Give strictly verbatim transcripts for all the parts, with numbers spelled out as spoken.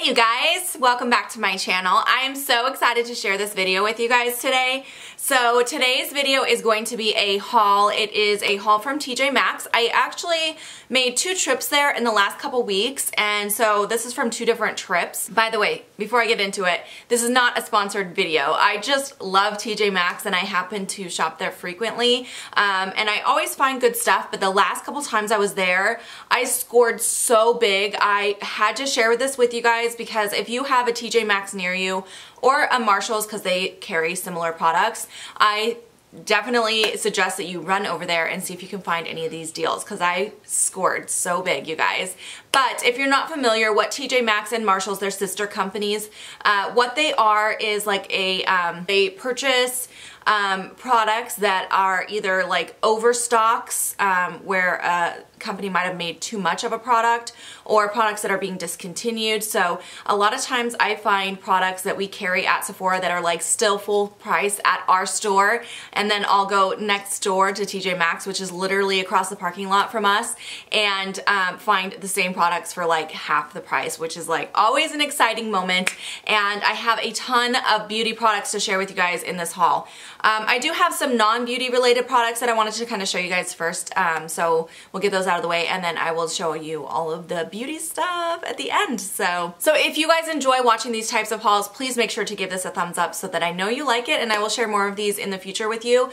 Hey you guys, welcome back to my channel. I am so excited to share this video with you guys today. So today's video is going to be a haul. It is a haul from T J Maxx. I actually made two trips there in the last couple weeks, and so this is from two different trips. By the way, before I get into it, this is not a sponsored video. I just love T J Maxx and I happen to shop there frequently, um, and I always find good stuff, but the last couple times I was there, I scored so big. I had to share this with you guys because if you have a T J Maxx near you or a Marshalls, because they carry similar products, I definitely suggest that you run over there and see if you can find any of these deals because I scored so big, you guys. But if you're not familiar, what T J Maxx and Marshalls, their sister companies, uh, what they are is like a, um, they purchase um, products that are either like overstocks, um, where a company might have made too much of a product, or products that are being discontinued. So a lot of times I find products that we carry at Sephora that are like still full price at our store, and then I'll go next door to T J Maxx, which is literally across the parking lot from us, and um, find the same products for like half the price, which is like always an exciting moment. And I have a ton of beauty products to share with you guys in this haul. Um, I do have some non-beauty related products that I wanted to kind of show you guys first, um, so we'll get those out of the way and then I will show you all of the beauty stuff at the end. So, so if you guys enjoy watching these types of hauls, please make sure to give this a thumbs up so that I know you like it, and I will share more of these in the future with you. Um,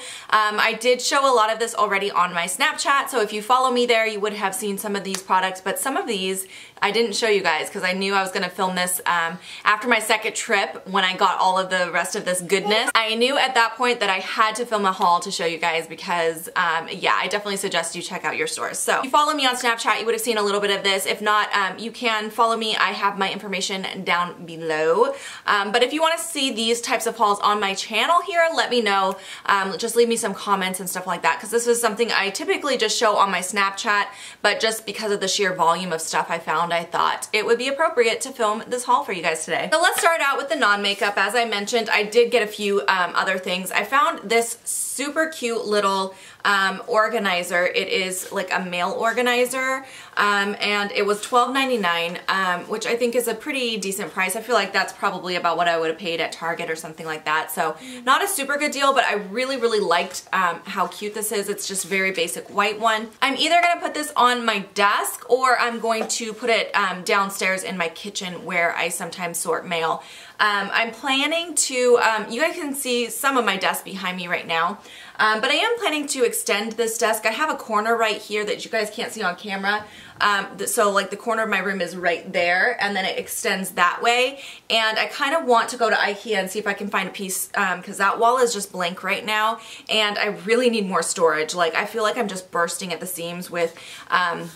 I did show a lot of this already on my Snapchat, so if you follow me there, you would have seen some of these products, but some of these I didn't show you guys because I knew I was going to film this um, after my second trip when I got all of the rest of this goodness. I knew at that point that I had to film a haul to show you guys because um, yeah, I definitely suggest you check out your stores. So if you follow me on Snapchat, you would have seen a little bit of this. If not, um, you can follow me. I have my information down below. Um, but if you want to see these types of hauls on my channel here, let me know. Um, just leave me some comments and stuff like that because this is something I typically just show on my Snapchat, but just because of the sheer volume of stuff I found, I thought it would be appropriate to film this haul for you guys today. So let's start out with the non-makeup. As I mentioned, I did get a few um, other things. I found this super cute little um, organizer. It is like a mail organizer, um, and it was twelve ninety-nine, um, which I think is a pretty decent price. I feel like that's probably about what I would have paid at Target or something like that, so not a super good deal, but I really, really liked um, how cute this is. It's just very basic white one. I'm either going to put this on my desk or I'm going to put it Um, downstairs in my kitchen where I sometimes sort mail. Um, I'm planning to, um, you guys can see some of my desk behind me right now, um, but I am planning to extend this desk. I have a corner right here that you guys can't see on camera. Um, so like the corner of my room is right there, and then it extends that way, and I kind of want to go to IKEA and see if I can find a piece because um, that wall is just blank right now and I really need more storage. Like I feel like I'm just bursting at the seams with um,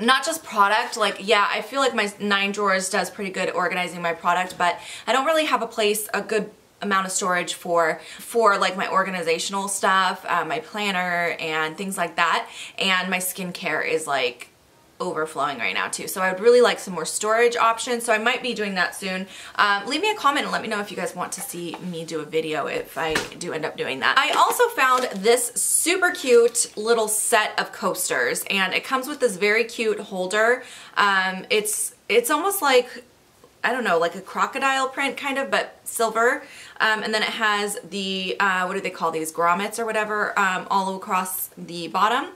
not just product. Like, yeah, I feel like my nine drawers does pretty good organizing my product, but I don't really have a place, a good amount of storage for for like my organizational stuff, uh, my planner and things like that, and my skincare is like overflowing right now too, so I would really like some more storage options, so I might be doing that soon. Um, leave me a comment and let me know if you guys want to see me do a video if I do end up doing that. I also found this super cute little set of coasters, and it comes with this very cute holder. Um, it's it's almost like, I don't know, like a crocodile print kind of, but silver. Um, and then it has the, uh, what do they call these, grommets or whatever, um, all across the bottom.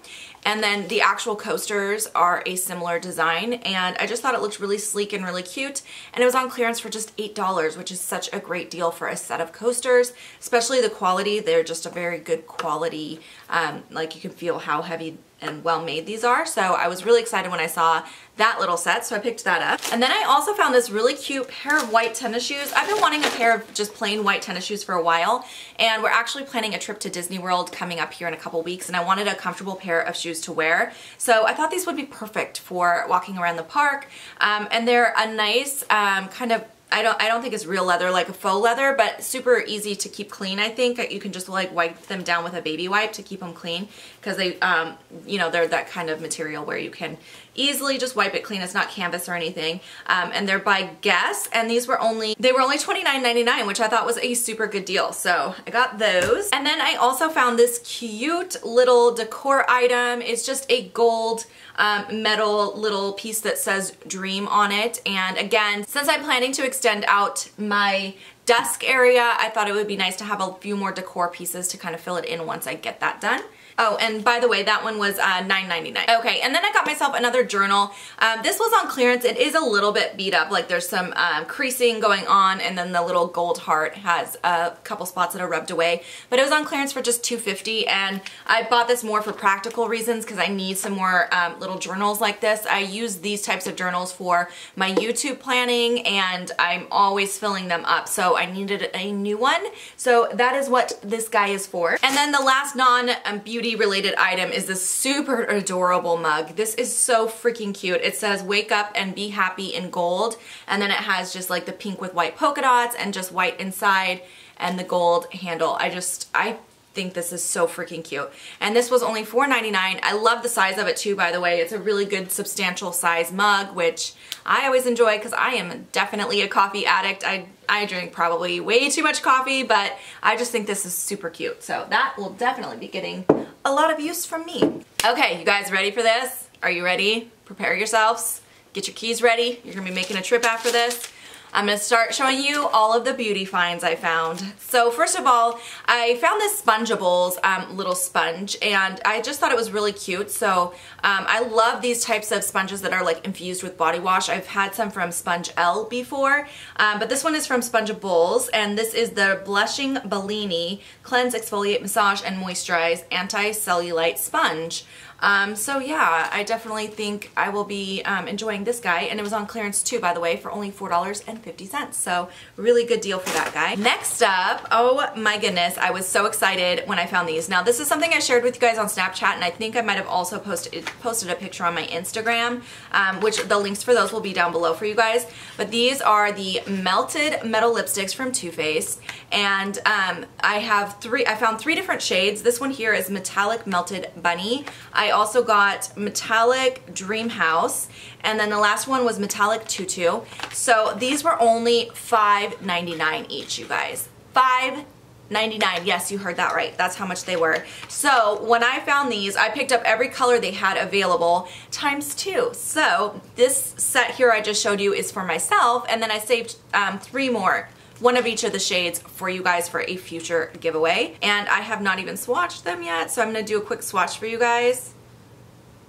And then the actual coasters are a similar design, and I just thought it looked really sleek and really cute, and it was on clearance for just eight dollars, which is such a great deal for a set of coasters, especially the quality. They're just a very good quality, um, like you can feel how heavy and well made these are, so I was really excited when I saw that little set, so I picked that up. And then I also found this really cute pair of white tennis shoes. I've been wanting a pair of just plain white tennis shoes for a while, and we're actually planning a trip to Disney World coming up here in a couple weeks, and I wanted a comfortable pair of shoes to wear, so I thought these would be perfect for walking around the park, um, and they're a nice um, kind of, I don't, I don't think it's real leather, like a faux leather, but super easy to keep clean, I think. You can just like wipe them down with a baby wipe to keep them clean because they, um, you know, they're that kind of material where you can easily just wipe it clean. It's not canvas or anything. Um, and they're by Guess, and these were only, they were only twenty-nine ninety-nine, which I thought was a super good deal. So I got those. And then I also found this cute little decor item. It's just a gold um, metal little piece that says Dream on it. And again, since I'm planning to extend out my desk area, I thought it would be nice to have a few more decor pieces to kind of fill it in once I get that done. Oh, and by the way, that one was uh, nine ninety-nine. Okay, and then I got myself another journal. Um, this was on clearance. It is a little bit beat up. Like, there's some um, creasing going on, and then the little gold heart has a couple spots that are rubbed away. But it was on clearance for just two fifty, and I bought this more for practical reasons because I need some more um, little journals like this. I use these types of journals for my YouTube planning, and I'm always filling them up. So I needed a new one. So that is what this guy is for. And then the last non-beauty related item is this super adorable mug. This is so freaking cute. It says wake up and be happy in gold, and then it has just like the pink with white polka dots and just white inside and the gold handle. I just, I think this is so freaking cute. And this was only four ninety-nine. I love the size of it too, by the way. It's a really good substantial size mug, which I always enjoy because I am definitely a coffee addict. I I drink probably way too much coffee, but I just think this is super cute. So that will definitely be getting a lot of use from me. Okay, you guys ready for this? Are you ready? Prepare yourselves. Get your keys ready. You're gonna be making a trip after this. I'm gonna start showing you all of the beauty finds I found. So first of all, I found this Spongeables um, little sponge, and I just thought it was really cute. So um, I love these types of sponges that are like infused with body wash. I've had some from Spongeables before, um, but this one is from Spongeables, and this is the Blushing Bellini Cleanse, Exfoliate, Massage, and Moisturize Anti-Cellulite Sponge. Um, so yeah, I definitely think I will be um, enjoying this guy, and it was on clearance too, by the way, for only four dollars and fifty cents. So really good deal for that guy. Next up, oh my goodness, I was so excited when I found these. Now this is something I shared with you guys on Snapchat, and I think I might have also posted posted a picture on my Instagram, um, which the links for those will be down below for you guys. But these are the melted metal lipsticks from Too Faced, and um, I have three. I found three different shades. This one here is metallic melted bunny. I I also got metallic dream house, and then the last one was metallic tutu. So these were only five ninety-nine each, you guys. Five ninety-nine. Yes, you heard that right. That's how much they were. So when I found these, I picked up every color they had available times two. So this set here I just showed you is for myself, and then I saved um, three more, one of each of the shades, for you guys for a future giveaway. And I have not even swatched them yet, so I'm gonna do a quick swatch for you guys.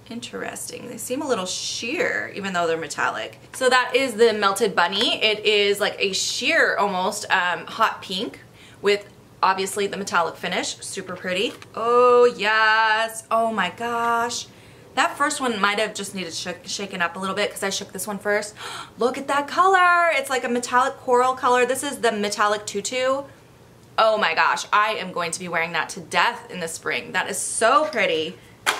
Interesting. They seem a little sheer, even though they're metallic. So that is the Melted Bunny. It is like a sheer, almost um, hot pink with obviously the metallic finish. Super pretty. Oh yes, oh my gosh. That first one might have just needed sh shaken up a little bit because I shook this one first. Look at that color. It's like a metallic coral color. This is the metallic tutu. Oh my gosh, I am going to be wearing that to death in the spring. That is so pretty.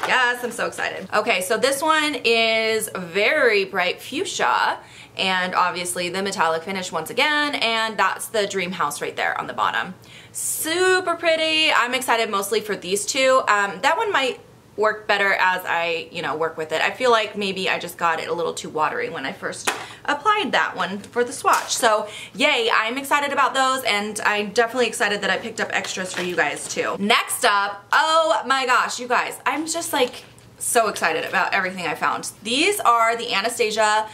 Yes, I'm so excited. Okay, so this one is very bright fuchsia, and obviously the metallic finish once again, and that's the dream house right there on the bottom. Super pretty. I'm excited mostly for these two. Um, that one might work better as I, you know, work with it. I feel like maybe I just got it a little too watery when I first applied that one for the swatch. So yay, I'm excited about those, and I'm definitely excited that I picked up extras for you guys too. Next up, oh my gosh, you guys, I'm just like so excited about everything I found. These are the Anastasia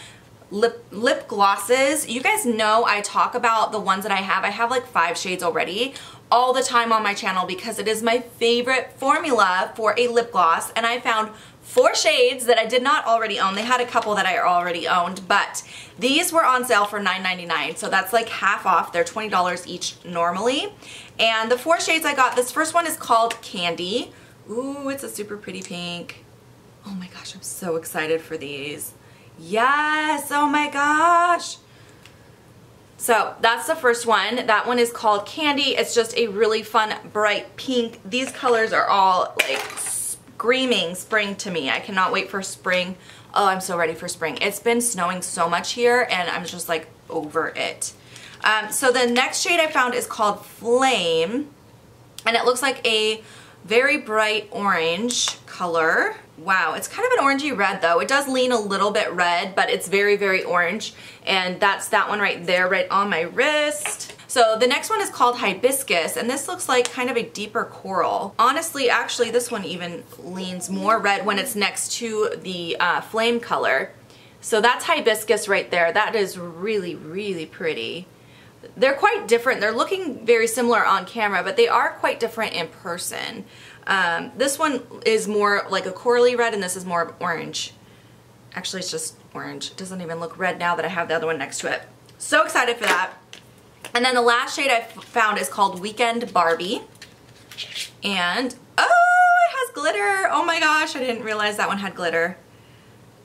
Lip, lip glosses. You guys know I talk about the ones that I have. I have like five shades already all the time on my channel because it is my favorite formula for a lip gloss, and I found four shades that I did not already own. They had a couple that I already owned, but these were on sale for nine ninety-nine, so that's like half off. They're twenty dollars each normally, and the four shades I got, this first one is called Candy. Ooh, it's a super pretty pink. Oh my gosh, I'm so excited for these. Yes, oh my gosh. So that's the first one. That one is called Candy. It's just a really fun bright pink. These colors are all like screaming spring to me. I cannot wait for spring. Oh, I'm so ready for spring. It's been snowing so much here, and I'm just like over it. Um, so the next shade I found is called Flame, and it looks like a very bright orange color. Wow, it's kind of an orangey red though. It does lean a little bit red, but it's very, very orange. And that's that one right there, right on my wrist. So the next one is called Hibiscus, and this looks like kind of a deeper coral. Honestly, actually, this one even leans more red when it's next to the uh, flame color. So that's Hibiscus right there. That is really, really pretty. They're quite different. They're looking very similar on camera, but they are quite different in person. Um, this one is more like a corally red, and this is more orange. Actually, it's just orange. It doesn't even look red now that I have the other one next to it. So excited for that. And then the last shade I found is called Weekend Barbie. And, oh, it has glitter. Oh my gosh, I didn't realize that one had glitter.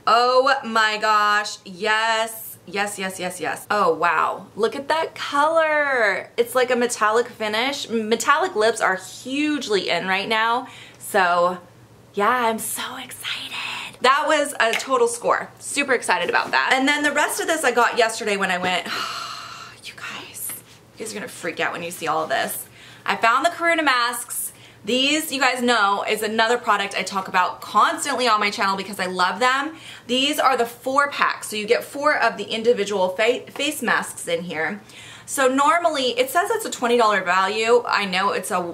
Oh my gosh, yes. Yes, yes, yes, yes. Oh, wow. Look at that color. It's like a metallic finish. Metallic lips are hugely in right now. So, yeah, I'm so excited. That was a total score. Super excited about that. And then the rest of this I got yesterday when I went, oh, you guys, you guys are going to freak out when you see all of this. I found the Karuna masks. These, you guys know, is another product I talk about constantly on my channel because I love them. These are the four packs, so you get four of the individual fa face masks in here. So normally, it says it's a twenty dollar value. I know it's a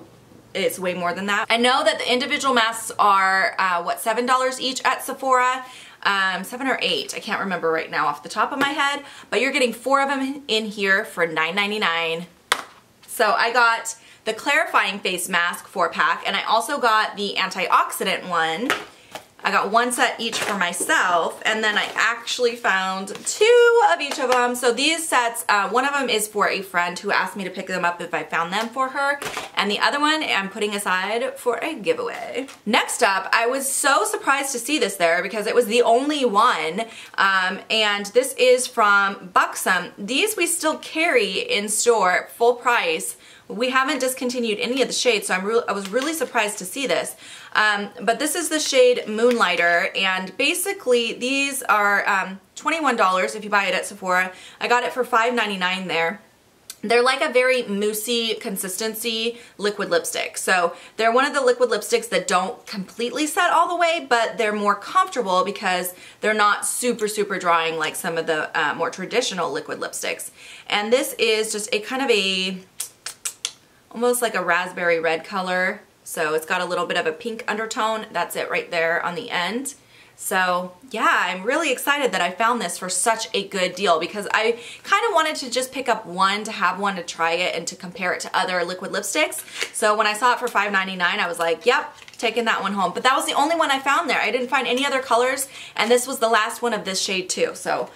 it's way more than that. I know that the individual masks are, uh, what, seven dollars each at Sephora? Um, seven or eight, I can't remember right now off the top of my head, but you're getting four of them in here for nine ninety-nine. So I got the clarifying face mask four pack, and I also got the antioxidant one. I got one set each for myself, and then I actually found two of each of them. So these sets, uh, one of them is for a friend who asked me to pick them up if I found them for her, and the other one I'm putting aside for a giveaway. Next up, I was so surprised to see this there because it was the only one, um, and this is from Buxom. These we still carry in store full price. We haven't discontinued any of the shades, so I'm re I was really surprised to see this. Um, but this is the shade Moonlighter, and basically these are um, twenty-one dollars if you buy it at Sephora. I got it for five ninety-nine there. They're like a very moussey consistency liquid lipstick. So they're one of the liquid lipsticks that don't completely set all the way, but they're more comfortable because they're not super, super drying like some of the uh, more traditional liquid lipsticks. And this is just a kind of a... almost like a raspberry red color. So it's got a little bit of a pink undertone. That's it right there on the end. So yeah, I'm really excited that I found this for such a good deal because I kind of wanted to just pick up one to have one to try it and to compare it to other liquid lipsticks. So when I saw it for five ninety-nine, I was like, yep, taking that one home. But that was the only one I found there. I didn't find any other colors, and this was the last one of this shade too. So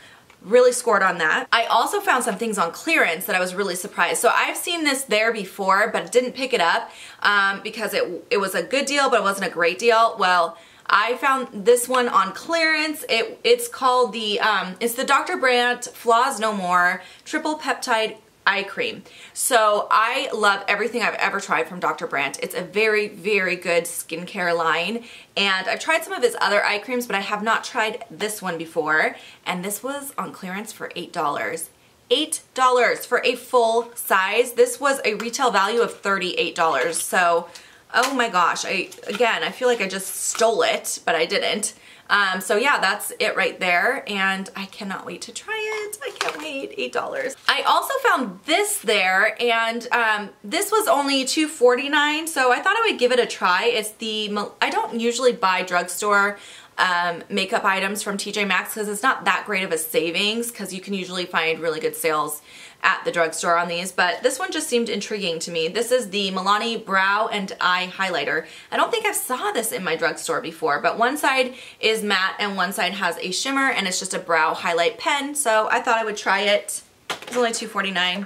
really scored on that. I also found some things on clearance that I was really surprised. So I've seen this there before, but didn't pick it up um, because it, it was a good deal, but it wasn't a great deal. Well, I found this one on clearance. It, it's called the, um, it's the Doctor Brandt Flaws No More Triple Peptide Eye Cream. So I love everything I've ever tried from Doctor Brandt. It's a very, very good skincare line, and I've tried some of his other eye creams, but I have not tried this one before, and this was on clearance for eight dollars. eight dollars for a full size. This was a retail value of thirty-eight dollars. So, oh my gosh, I again, I feel like I just stole it, but I didn't. Um, so yeah, that's it right there, and I cannot wait to try it. I can't wait, eight dollars. I also found this there, and um, this was only two forty-nine, so I thought I would give it a try. It's the, I don't usually buy drugstore um, makeup items from T J Maxx because it's not that great of a savings because you can usually find really good sales at the drugstore on these, but this one just seemed intriguing to me. This is the Milani Brow and Eye Highlighter. I don't think I saw this in my drugstore before, but one side is matte and one side has a shimmer, and it's just a brow highlight pen, so I thought I would try it. It's only two forty-nine.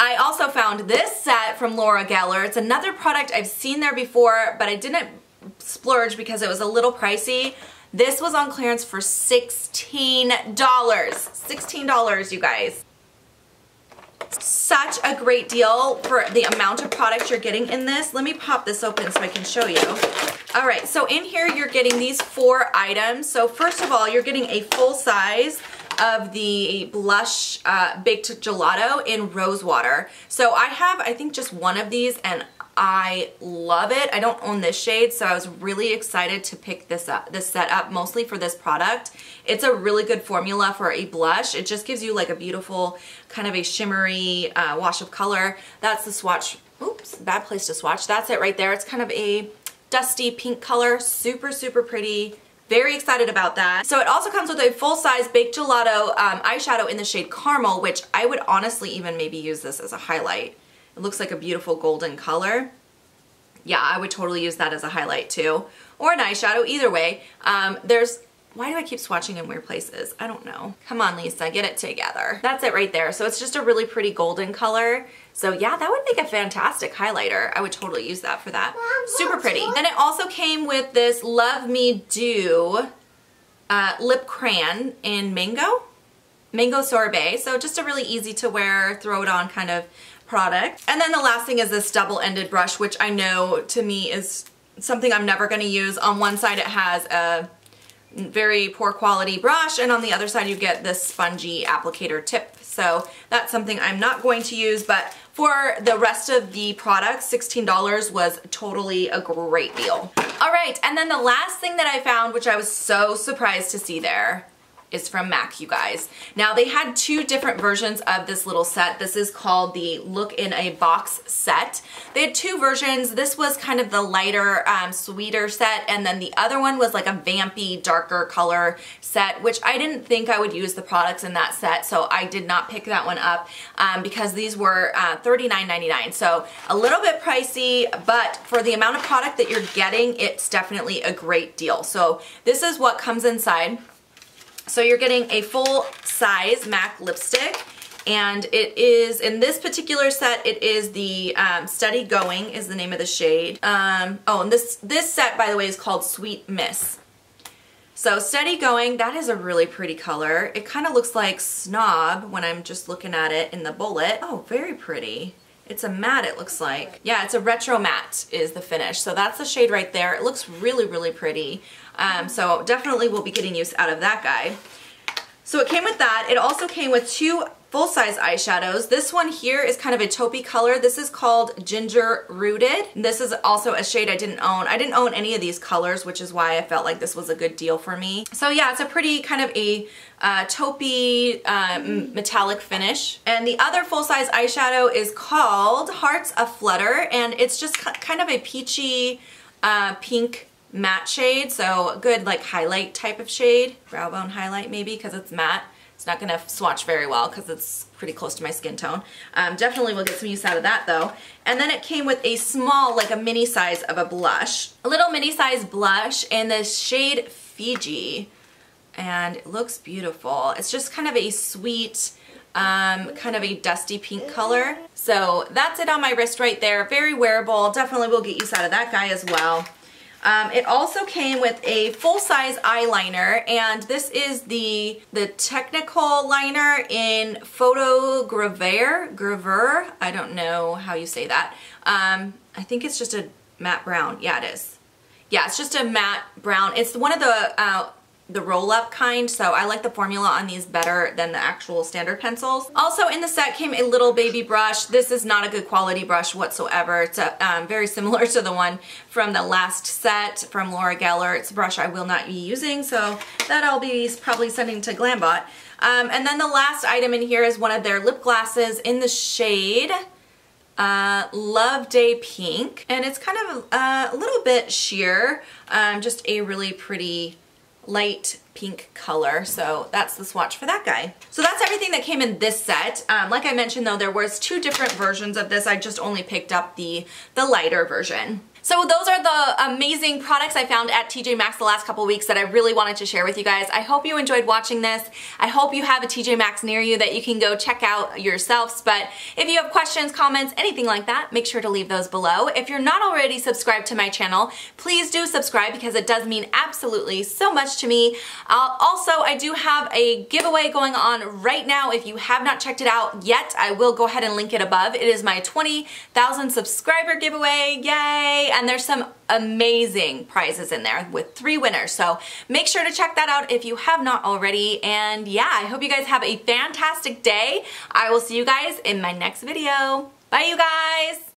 I also found this set from Laura Geller. It's another product I've seen there before, but I didn't splurge because it was a little pricey. This was on clearance for sixteen dollars. sixteen dollars, you guys. Such a great deal for the amount of product you're getting in this. Let me pop this open so I can show you. All right, so in here you're getting these four items. So first of all, you're getting a full size of the blush uh, baked gelato in rose water. So I have, I think, just one of these, and I love it. I don't own this shade, so I was really excited to pick this up, this set up mostly for this product. It's a really good formula for a blush. It just gives you like a beautiful kind of a shimmery uh, wash of color. That's the swatch. Oops, bad place to swatch. That's it right there. It's kind of a dusty pink color. Super, super pretty. Very excited about that. So it also comes with a full-size Baked Gelato um, eyeshadow in the shade Caramel, which I would honestly even maybe use this as a highlight. It looks like a beautiful golden color. Yeah, I would totally use that as a highlight too. Or an eyeshadow, either way. Um, there's, why do I keep swatching in weird places? I don't know. Come on, Lisa, get it together. That's it right there. So it's just a really pretty golden color. So yeah, that would make a fantastic highlighter. I would totally use that for that. Mom, super pretty. Then it also came with this Love Me Do uh, lip crayon in Mango. Mango Sorbet. So just a really easy to wear, throw it on kind of product. And then the last thing is this double-ended brush, which I know to me is something I'm never going to use. On one side it has a very poor quality brush, and on the other side you get this spongy applicator tip. So that's something I'm not going to use, but for the rest of the products, sixteen dollars was totally a great deal. All right, and then the last thing that I found, which I was so surprised to see there, is from MAC, you guys. Now they had two different versions of this little set. This is called the Look in a Box set. They had two versions. This was kind of the lighter, um, sweeter set, and then the other one was like a vampy, darker color set, which I didn't think I would use the products in that set, so I did not pick that one up um, because these were uh, thirty-nine ninety-nine, so a little bit pricey, but for the amount of product that you're getting, it's definitely a great deal. So this is what comes inside. So you're getting a full size MAC lipstick, and it is, in this particular set, it is the um, Steady Going is the name of the shade. Um, oh, and this, this set, by the way, is called Sweet Miss. So Steady Going, that is a really pretty color. It kind of looks like Snob when I'm just looking at it in the bullet. Oh, very pretty. It's a matte, it looks like. Yeah, it's a retro matte is the finish. So that's the shade right there. It looks really, really pretty. Um, so definitely we'll be getting use out of that guy. So it came with that. It also came with two full-size eyeshadows. This one here is kind of a taupey color. This is called Ginger Rooted. This is also a shade I didn't own. I didn't own any of these colors, which is why I felt like this was a good deal for me. So yeah, it's a pretty kind of a uh, taupey um, metallic finish. And the other full-size eyeshadow is called Hearts Aflutter, and it's just kind of a peachy uh, pink matte shade, so a good like highlight type of shade. Brow bone highlight maybe, because it's matte. It's not gonna swatch very well because it's pretty close to my skin tone. Um, definitely will get some use out of that though. And then it came with a small, like a mini size of a blush. A little mini size blush in the shade Fiji. And it looks beautiful. It's just kind of a sweet, um, kind of a dusty pink color. So that's it on my wrist right there. Very wearable. Definitely will get use out of that guy as well. Um, it also came with a full-size eyeliner, and this is the the Technical liner in Photogravure. Gravure? I don't know how you say that. Um, I think it's just a matte brown. Yeah, it is. Yeah, it's just a matte brown. It's one of the uh, the roll-up kind, so I like the formula on these better than the actual standard pencils. Also in the set came a little baby brush. This is not a good quality brush whatsoever. It's a, um, very similar to the one from the last set from Laura Geller. It's a brush I will not be using, so that I'll be probably sending to GlamBot. Um, and then the last item in here is one of their lip glasses in the shade uh Love Day Pink, and it's kind of uh, a little bit sheer, um, just a really pretty light pink color. So that's the swatch for that guy. So that's everything that came in this set. Um, like I mentioned though, there was two different versions of this. I just only picked up the the lighter version. So those are the amazing products I found at T J Maxx the last couple weeks that I really wanted to share with you guys. I hope you enjoyed watching this. I hope you have a T J Maxx near you that you can go check out yourselves. But if you have questions, comments, anything like that, make sure to leave those below. If you're not already subscribed to my channel, please do subscribe because it does mean absolutely so much to me. I'll, also, I do have a giveaway going on right now. If you have not checked it out yet, I will go ahead and link it above. It is my twenty thousand subscriber giveaway. Yay! And there's some amazing prizes in there with three winners. So make sure to check that out if you have not already. And yeah, I hope you guys have a fantastic day. I will see you guys in my next video. Bye, you guys.